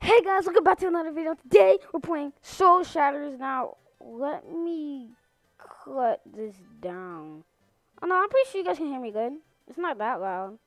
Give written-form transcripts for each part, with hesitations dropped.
Hey guys, welcome back to another video. Today we're playing Soul Shatters. Now let me cut this down. Oh no, I'm pretty sure you guys can hear me good. It's not that loud.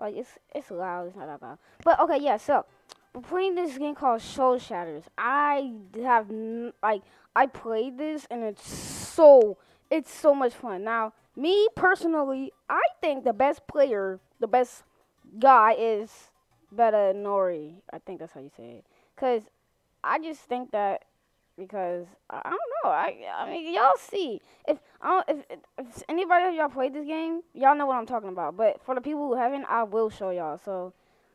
Like it's loud, it's not that loud. But okay, yeah, so we're playing this game called Soul Shatters. I played this and it's so much fun. Now, me personally, I think the best guy is Beta Nori. I think that's how you say it. Cause I just think that because I don't know. I mean, y'all see if anybody of y'all played this game, y'all know what I'm talking about. But for the people who haven't, I will show y'all. So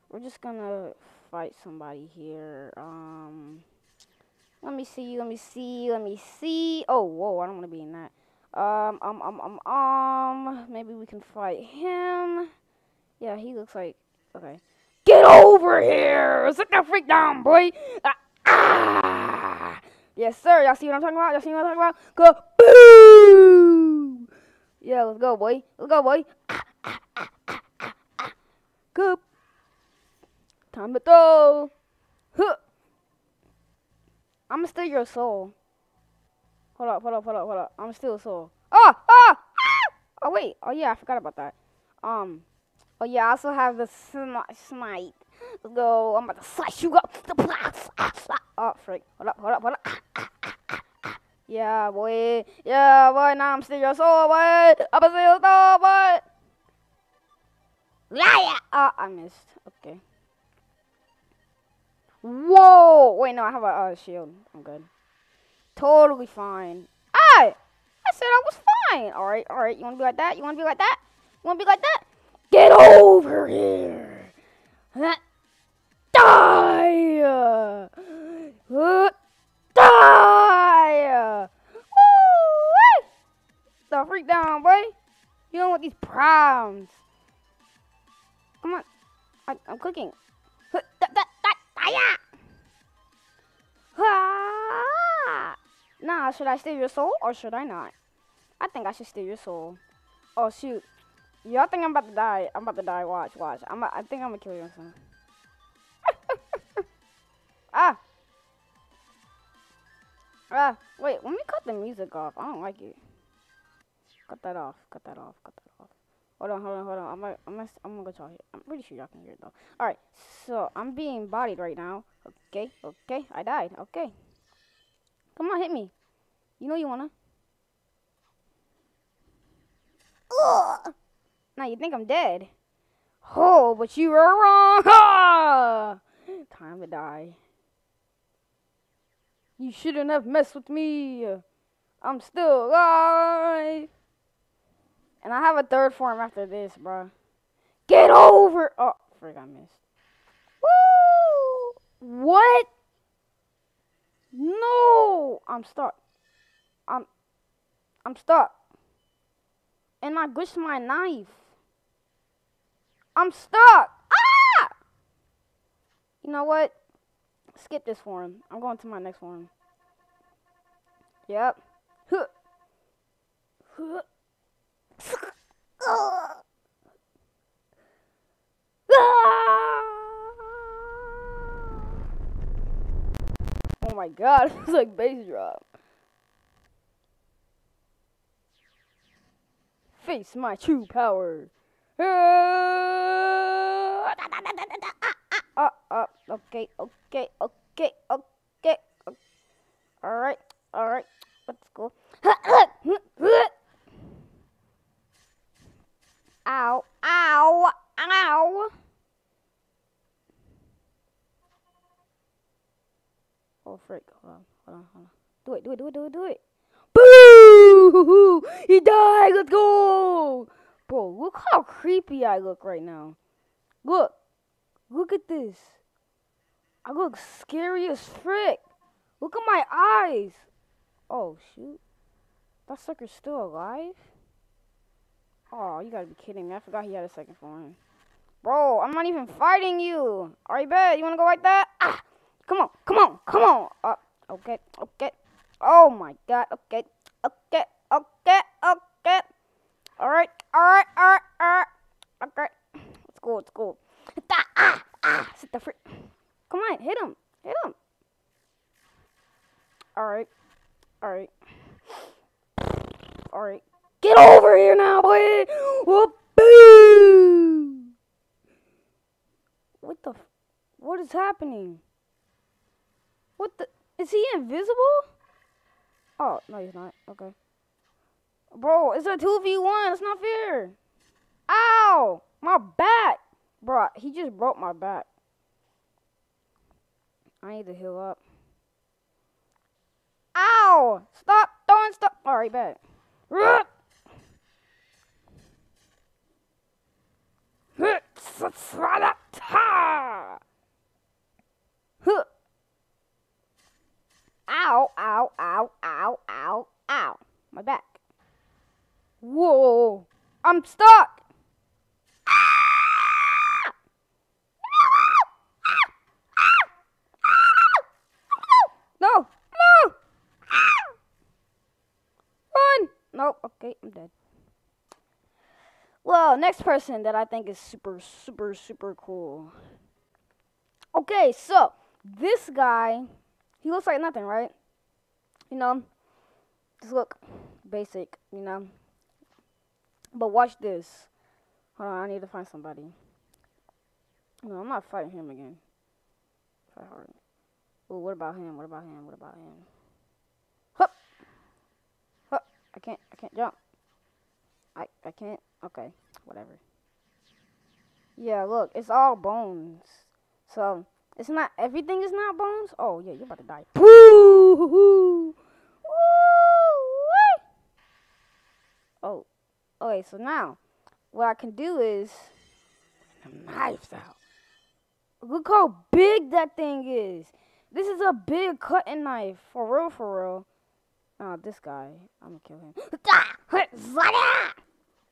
we're just gonna fight somebody here. Let me see. Oh, whoa! I don't want to be in that. Maybe we can fight him. Yeah, he looks like okay. Get over here! Sit that freak down, boy! Yes, sir. Y'all see what I'm talking about? Go boom! Yeah, let's go, boy. Go. Time to throw. Huh. I'ma steal your soul. Hold up. I'ma steal a soul. Oh wait. Oh yeah, I forgot about that. Oh yeah, I also have the smite. Let's go. I'm about to slice you up. Oh, freak. Hold up. Yeah, boy. Now I'm stealing your soul, boy. I'm a steal soul, boy. Yeah. I missed. Okay. Whoa. Wait, no, I have a shield. I'm good. Totally fine. Hey, I said I was fine. All right. You want to be like that? Get over here! Die! Die! Woo! The freak down, boy! You don't want these problems. Come on! I'm cooking. Nah, should I steal your soul or should I not? I think I should steal your soul. Oh shoot! Y'all think I'm about to die. Watch. I think I'm gonna kill you or something. Wait, let me cut the music off. I don't like it. Cut that off. Hold on. I'm gonna go y'all here. I'm pretty sure y'all can hear it though. Alright, so I'm being bodied right now. Okay. I died. Okay. Come on, hit me. You know you wanna. Ugh. Now you think I'm dead. Oh, but you were wrong. Ah! Time to die. You shouldn't have messed with me. I'm still alive. And I have a third form after this, bro. Get over. Oh, freak, I missed. Woo! What? No, I'm stuck. I'm stuck. And I glitched my knife. I'm stuck. Ah! You know what? Skip this form. I'm going to my next form. Yep. Oh my god, it's like bass drop. Face my true power. Okay. All right. Let's go. Ow. Oh, frick. Hold on. Do it. Boo! He died. Let's go. Bro, look how creepy I look right now. Look at this. I look scary as frick. Look at my eyes. Oh, shoot. That sucker's still alive? Oh, you gotta be kidding me. I forgot he had a second form. Bro, I'm not even fighting you. Alright, bet. You wanna go like that? Ah! Come on. okay. Oh my god, okay. Alright. Okay. It's cool. Sit the freak. Come on, hit him. Alright. Get over here now, boy! Whoop-boo! What is happening? Is he invisible? Oh, no he's not, okay. Bro, it's a 2v1, it's not fair! Ow! My back! Bro, he just broke my back. I need to heal up. Ow! Stop throwing stuff! Alright, back. Ow. My back. Whoa. I'm stuck. No. Run. Nope. Okay, I'm dead. Well, next person that I think is super cool. Okay, so this guy, he looks like nothing, right? You know, just look basic, you know. But watch this. Hold on, I need to find somebody. No, I'm not fighting him again. Try hard. Oh, what about him? Hup. Hup. I can't jump. I can't. Okay, whatever. Yeah, look, it's all bones. So, it's not, everything is not bones. Oh, yeah, you're about to die. Woo! Oh, okay, so now, what I can do is, knives out. Look how big that thing is. This is a big cutting knife, for real. Oh, this guy, I'm gonna kill him.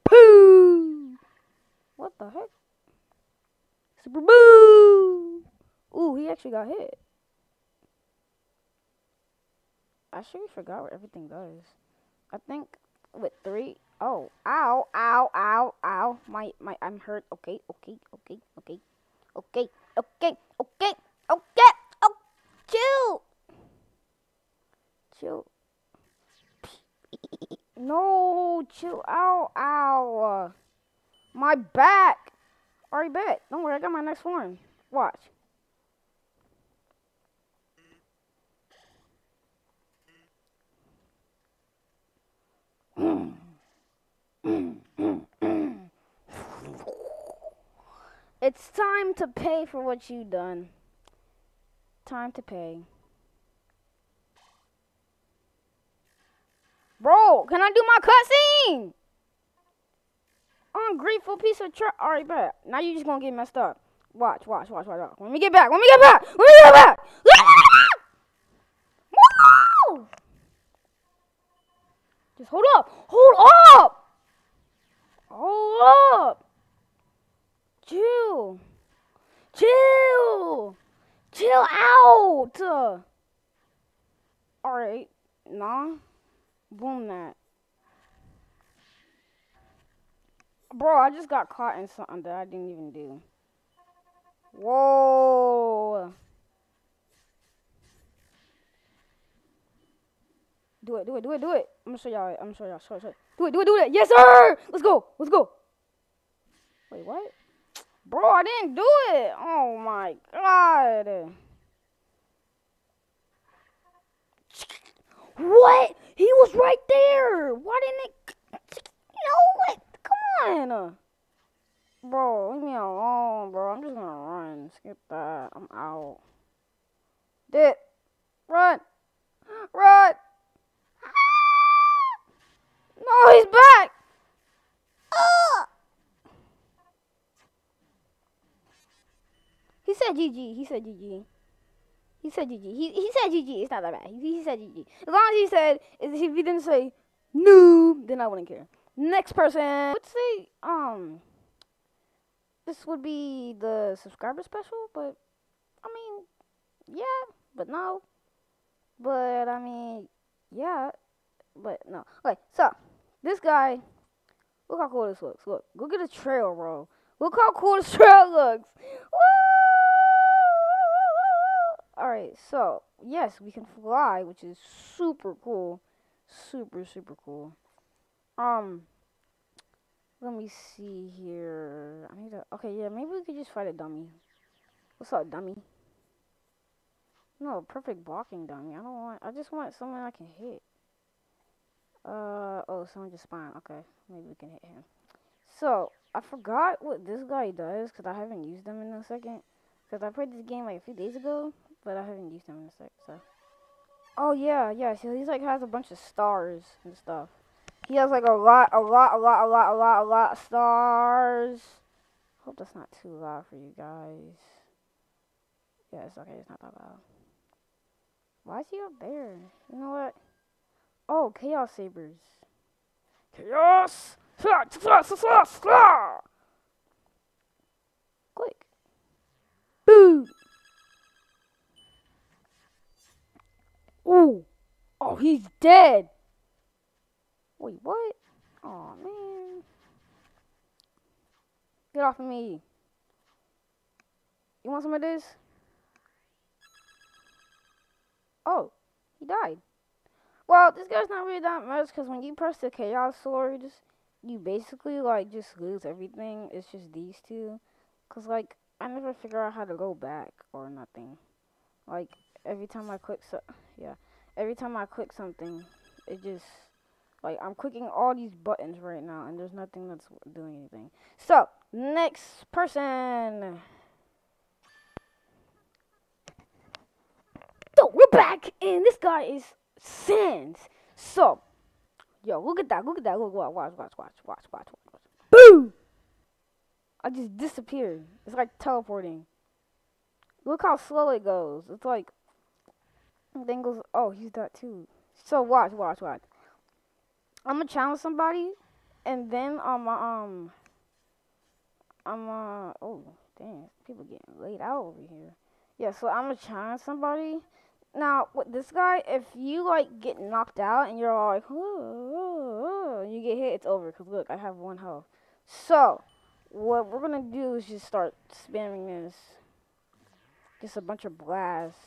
Poo! What the heck? Super boo! Ooh, he actually got hit. I sure forgot what everything does. I think with 3. Oh, ow! My, I'm hurt. Okay. Oh, chill. No, chill out, ow. My back. Alright, bet. Don't worry, I got my next one. Watch. It's time to pay for what you done. Time to pay. Bro, can I do my cutscene? Ungrateful piece of trash. All right, bet. Now you just gonna get messed up. Watch. Let me get back. Just hold up. Chill out. All right, nah. Boom that. Bro, I just got caught in something that I didn't even do. Whoa. Do it. I'm gonna show y'all. Do it. Yes, sir! Let's go. Wait, what? Bro, I didn't do it. Oh my god. What? He was right there. Why didn't it? No, what? Come on. Bro, leave me alone, bro. I'm just gonna run. Skip that. I'm out. Dip. Run. No, he's back. He said GG. He said GG. It's not that bad. He said GG. As long as he said, if he didn't say noob, then I wouldn't care. Next person. Let's say this would be the subscriber special, but I mean, yeah, but no, But I mean, yeah, but no. Okay, so this guy, look how cool this looks. Look at the trail, bro. Look how cool this trail looks. Woo! All right, so yes, we can fly, which is super cool, super cool. Let me see here. I need to. Okay, yeah, maybe we could just fight a dummy. What's up, dummy? No, perfect blocking dummy. I don't want. I just want someone I can hit. Oh, someone just spawned. Okay, maybe we can hit him. So I forgot what this guy does because I haven't used them in a second. Because I played this game like a few days ago, but I haven't used them in a sec. So. Oh yeah. So he's like has a bunch of stars and stuff. He has like a lot of stars. Hope that's not too loud for you guys. Yeah, it's okay, it's not that loud. Why is he up there? You know what? Oh, Chaos Sabers. Chaos! Click. Boo! Ooh! Oh, he's dead! Wait, what? Oh man. Get off of me. You want some of this? Oh, he died. Well, this guy's not really that much because when you press the Chaos Swords, you basically like just lose everything. It's just these two. Cause like I never figure out how to go back or nothing. Like every time I click something, it just like I'm clicking all these buttons right now and there's nothing that's doing anything. So next person. Back, and this guy is SANS. So, yo, look at that, watch. Boom! I just disappeared. It's like teleporting. Look how slow it goes. It's like, then goes, oh, he's that too. So watch. I'm gonna challenge somebody, and then oh, dang, people getting laid out over here. Yeah, so I'm gonna challenge somebody. Now, with this guy, if you, like, get knocked out and you're all like, and you get hit, it's over. Because, look, I have one health. So, what we're going to do is just start spamming this. Just a bunch of blasts.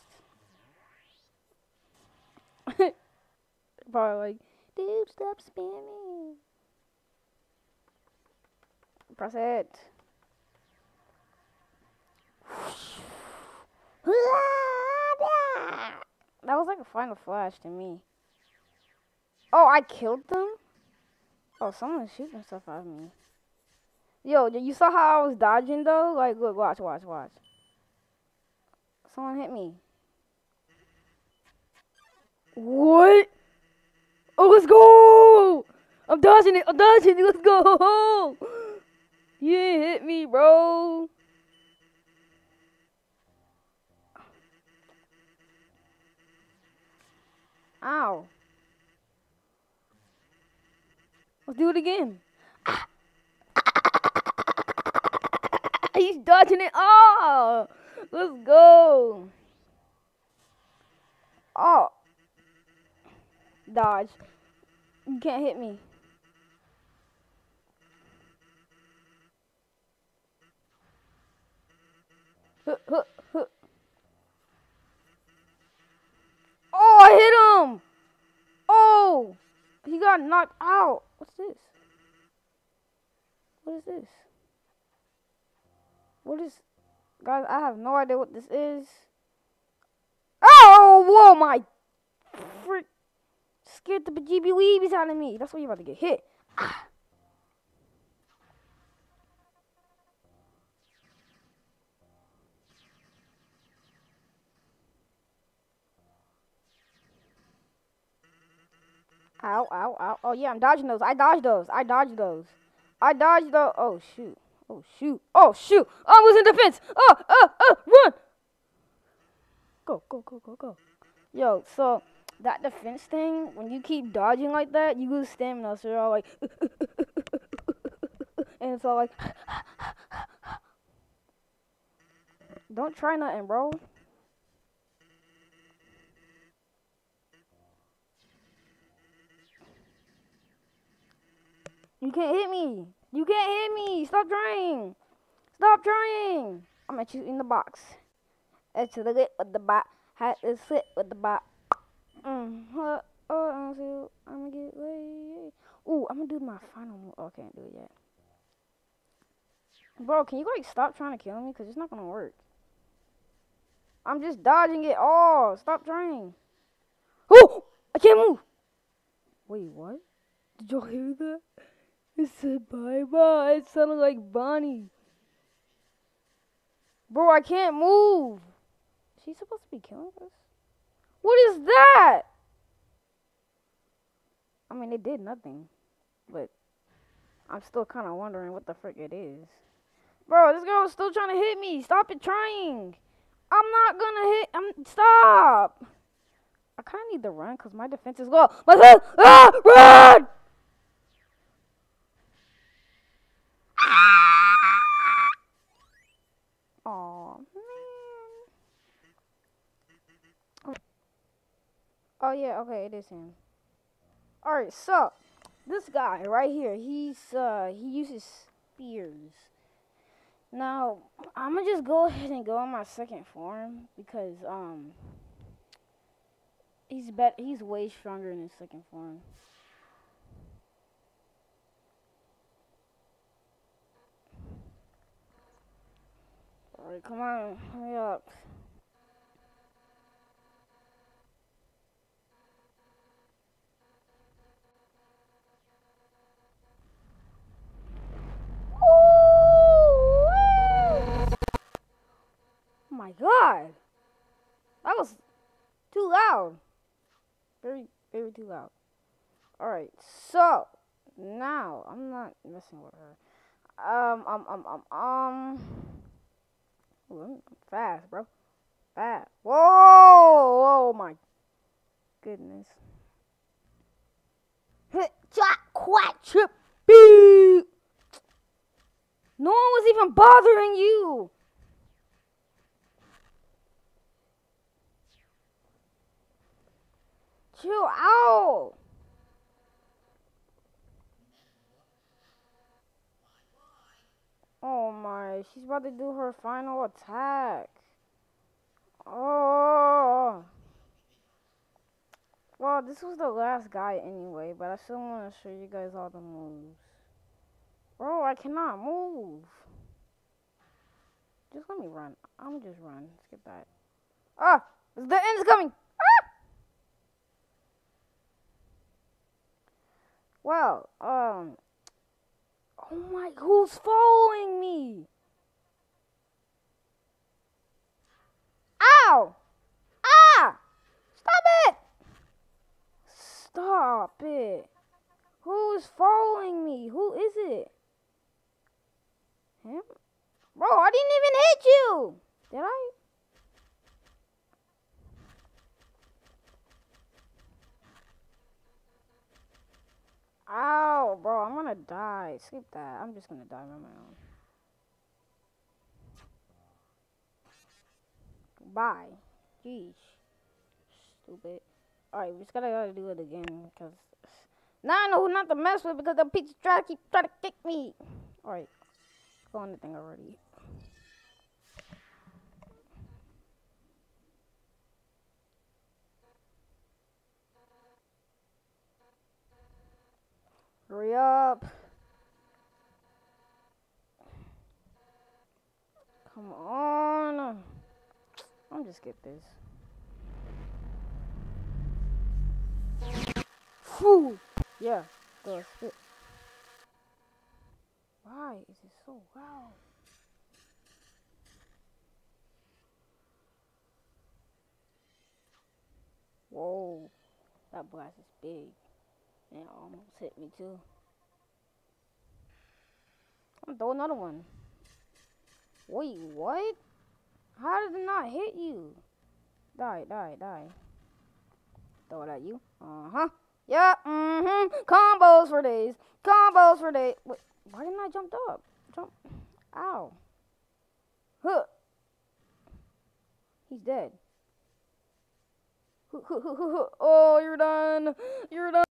Probably like, dude, stop spamming. Press it. That was like a final flash to me. Oh, I killed them? Oh, someone's shooting stuff at me. Yo, you saw how I was dodging though? Like, look, watch. Someone hit me. What? Oh, let's go! I'm dodging it, let's go! You didn't hit me, bro. Ow. Let's do it again. He's dodging it. Oh, let's go. Oh. Dodge. You can't hit me. Huh. Oh, I hit him. Oh, he got knocked out. What's this? What is this? What is... Guys, I have no idea what this is. Oh, whoa, my... Frick. Scared the bejeebie weebies out of me. That's why you're about to get hit. Ah. Ow. Oh, yeah, I'm dodging those. I dodged those. Oh, shoot. Oh, I was in defense. Oh, run. Go. Yo, so that defense thing, when you keep dodging like that, you lose stamina. So you're all like, and it's all like, don't try nothing, bro. You can't hit me. You can't hit me. Stop trying. Stop trying. I'm at you in the box. At the lit with the bot. Had to sit with the bot. Oh, I'm gonna get laid. Ooh, I'm gonna do my final move. Oh, I can't do it yet. Bro, can you like stop trying to kill me? Cause it's not gonna work. I'm just dodging it all. Stop trying. Ooh, I can't move. Wait, what? Did y'all hear that? It said bye bye. It sounded like Bonnie. Bro, I can't move. She's supposed to be killing us. What is that? I mean, it did nothing, but I'm still kind of wondering what the frick it is. Bro, this girl is still trying to hit me. Stop it trying. I'm not gonna hit. Stop. I kind of need to run because my defense is low. Run! Aw, man. Oh, yeah, okay, it is him. Alright, so, this guy right here, he uses spears. Now, I'm gonna just go ahead and go on my second form because, he's way stronger in his second form. Alright, come on, hurry up. Oh my God, that was too loud. Very, very too loud. Alright, so now I'm not messing with her. Ooh, I'm fast, bro. Fast. Whoa! Oh my goodness. Hit, shot, quack, chip, beep. No one was even bothering you. Chill out. Oh my, she's about to do her final attack. Oh. Well, this was the last guy anyway, but I still want to show you guys all the moves. Bro, I cannot move. Just let me run. I'm just run. Skip that. Ah! The end is coming! Ah! Well, oh my, who's following me? Ow! Ah! Stop it! Stop it. Who's following me? Who is it? Him? Bro, I didn't even hit you! Did I? Ow, bro, I'm gonna die. Skip that. I'm just gonna die by my own. Bye. Jeez. Stupid. Alright, we just gotta do it again because now I know who not to mess with because the pizza try to kick me. Alright. Let's go on the thing already. Hurry up. Come on. I'm just get this. Phew. Yeah. The spit. Why is it so loud? Whoa. That blast is big. Yeah, almost hit me too. I'm throwing another one. Wait, what? How did it not hit you? Die, die, die. Throw it at you. Uh-huh. Yeah, mm-hmm. Combos for days. Combos for days. Wait, why didn't I jump up? Jump. Ow. Huh. He's dead. Oh, you're done. You're done.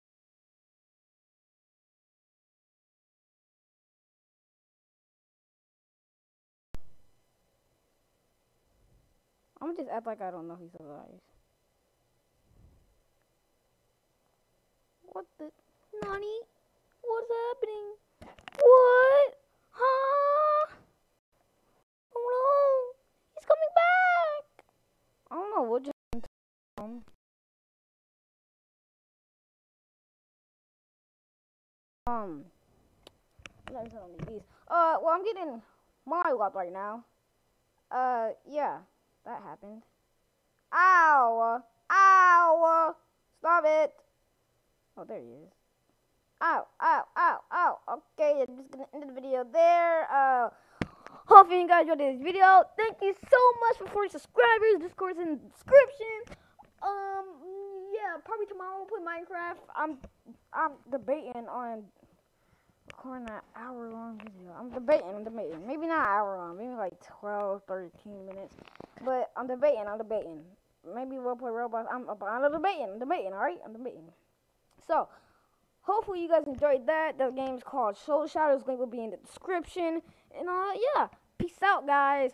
I'ma just act like I don't know he survives. What the? Nani? What's happening? What? Huh? Oh no! He's coming back! I don't know what just happened to him. Well, I'm getting mollywopped right now. Yeah. That happened. Ow! Ow! Stop it! Oh, there he is. Ow! Ow! Ow! Ow! Okay, I'm just gonna end the video there. Hopefully you guys enjoyed this video. Thank you so much for 40 subscribers. Discord's in the description. Yeah, probably tomorrow we'll play Minecraft. I'm debating on recording an hour-long video. I'm debating. Maybe not an hour long. Maybe like 12, 13 minutes. But I'm debating. Maybe we'll play Roblox. I'm debating, alright? I'm debating. So, hopefully you guys enjoyed that. The game's called Soul Shatters. Link will be in the description. And, yeah. Peace out, guys.